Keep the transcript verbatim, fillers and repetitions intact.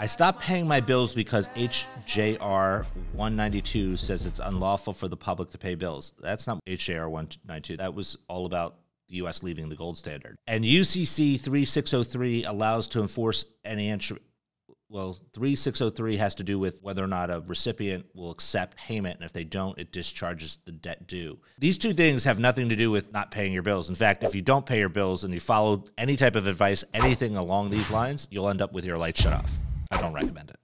I stopped paying my bills because H J R one ninety-two says it's unlawful for the public to pay bills. That's not H J R one ninety-two. That was all about the U S leaving the gold standard. And U C C thirty-six oh three allows to enforce any entry. Well, thirty-six oh three has to do with whether or not a recipient will accept payment, and if they don't, it discharges the debt due. These two things have nothing to do with not paying your bills. In fact, if you don't pay your bills and you follow any type of advice, anything along these lines, you'll end up with your light shut off. I don't recommend it.